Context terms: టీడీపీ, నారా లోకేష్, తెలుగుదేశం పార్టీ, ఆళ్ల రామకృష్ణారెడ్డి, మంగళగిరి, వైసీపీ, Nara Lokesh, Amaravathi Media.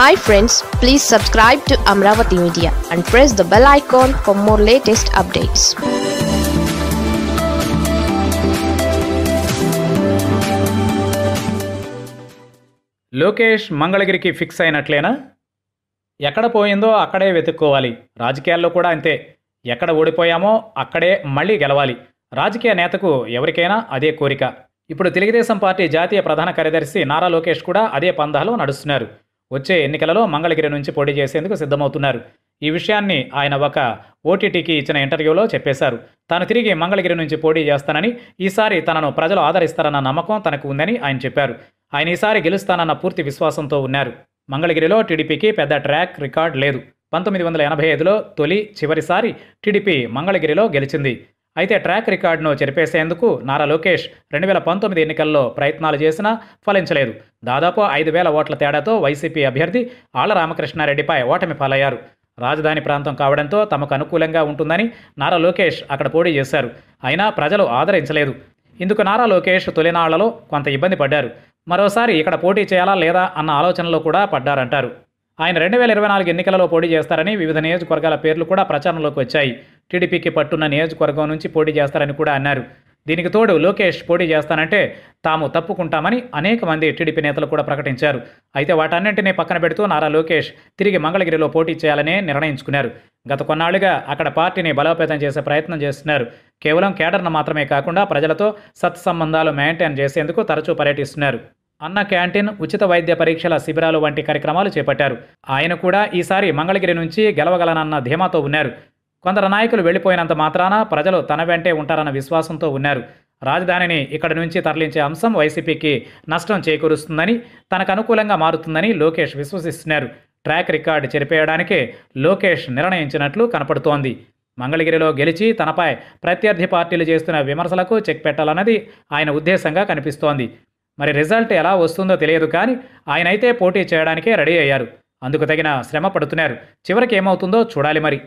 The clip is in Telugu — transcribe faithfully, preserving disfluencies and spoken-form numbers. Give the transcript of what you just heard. Hi friends, please subscribe to Amravati Media and press the bell icon for more latest updates. Lokesh Mangalagiriki fix ayinatlena ekkada poyindo akkade vetukkovali. రాజకీయాల్లో కూడా అంతే, ఎక్కడ ఓడిపోయామో అక్కడే మళ్ళీ గెలవాలి. రాజకీయ నేతకు ఎవరికైనా అదే కోరిక. ఇప్పుడు తెలుగుదేశం పార్టీ జాతీయ ప్రధాన కార్యదర్శి నారా లోకేష్ కూడా అదే పందాలో నడుస్తున్నారు. వచ్చే ఎన్నికలలో మంగళగిరి నుంచి పోటీ చేసేందుకు సిద్ధమవుతున్నారు. ఈ విషయాన్ని ఆయన ఒక ఓటీటీకి ఇచ్చిన ఇంటర్వ్యూలో చెప్పేశారు. తాను తిరిగి మంగళగిరి నుంచి పోటీ చేస్తానని, ఈసారి తనను ప్రజలు ఆదరిస్తారన్న నమ్మకం తనకు ఉందని ఆయన చెప్పారు. ఆయన ఈసారి గెలుస్తానన్న పూర్తి విశ్వాసంతో ఉన్నారు. మంగళగిరిలో టీడీపీకి పెద్ద ట్రాక్ రికార్డ్ లేదు. పంతొమ్మిది వందల ఎనభై ఐదులో తొలి చివరిసారి టీడీపీ మంగళగిరిలో గెలిచింది. అయితే ట్రాక్ రికార్డును చెరిపేసేందుకు నారా లోకేష్ రెండు వేల పంతొమ్మిది ఎన్నికల్లో ప్రయత్నాలు చేసినా ఫలించలేదు. దాదాపు ఐదు వేల ఓట్ల తేడాతో వైసీపీ అభ్యర్థి ఆళ్ల రామకృష్ణారెడ్డిపై ఓటమి పాలయ్యారు. రాజధాని ప్రాంతం కావడంతో తమకు అనుకూలంగా ఉంటుందని నారా లోకేష్ అక్కడ పోటీ చేశారు. అయినా ప్రజలు ఆదరించలేదు. ఇందుకు నారా లోకేష్ తొలినాళ్లలో కొంత ఇబ్బంది పడ్డారు. మరోసారి ఇక్కడ పోటీ చేయాలా లేదా అన్న ఆలోచనలో కూడా పడ్డారంటారు. ఆయన రెండు వేల ఇరవై నాలుగు ఎన్నికలలో పోటీ చేస్తారని వివిధ నియోజకవర్గాల పేర్లు కూడా ప్రచారంలోకి వచ్చాయి. టీడీపీకి పట్టున్న నియోజకవర్గం నుంచి పోటీ చేస్తారని కూడా అన్నారు. దీనికి తోడు లోకేష్ పోటీ చేస్తానంటే తాము తప్పుకుంటామని అనేక మంది టీడీపీ నేతలు కూడా ప్రకటించారు. అయితే వాటన్నింటినీ పక్కన పెడుతూ నారా లోకేష్ తిరిగి మంగళగిరిలో పోటీ చేయాలనే నిర్ణయించుకున్నారు. గత కొన్నాళ్లుగా అక్కడ పార్టీని బలోపేతం చేసే ప్రయత్నం చేస్తున్నారు. కేవలం కేడర్ను మాత్రమే కాకుండా ప్రజలతో సత్సంబంధాలు మెయింటైన్ చేసేందుకు తరచూ పర్యటిస్తున్నారు. అన్న క్యాంటీన్, ఉచిత వైద్య పరీక్షల శిబిరాలు వంటి కార్యక్రమాలు చేపట్టారు. ఆయన కూడా ఈసారి మంగళగిరి నుంచి గెలవగలనన్న ధీమాతో ఉన్నారు. కొందరు నాయకులు వెళ్ళిపోయినంత మాత్రాన ప్రజలు తన వెంటే ఉంటారన్న విశ్వాసంతో ఉన్నారు. రాజధానిని ఇక్కడ నుంచి తరలించే అంశం వైసీపీకి నష్టం చేకూరుస్తుందని, తనకు అనుకూలంగా మారుతుందని లోకేష్ విశ్వసిస్తున్నారు. ట్రాక్ రికార్డు చెరిపేయడానికే లోకేష్ నిర్ణయించినట్లు కనపడుతోంది. మంగళగిరిలో గెలిచి తనపై ప్రత్యర్థి పార్టీలు చేస్తున్న విమర్శలకు చెక్ పెట్టాలన్నది ఆయన ఉద్దేశంగా కనిపిస్తోంది. మరి రిజల్ట్ ఎలా వస్తుందో తెలియదు, కానీ ఆయనైతే పోటీ చేయడానికే రెడీ అయ్యారు. అందుకు తగిన శ్రమ పడుతున్నారు. చివరికి ఏమవుతుందో చూడాలి మరి.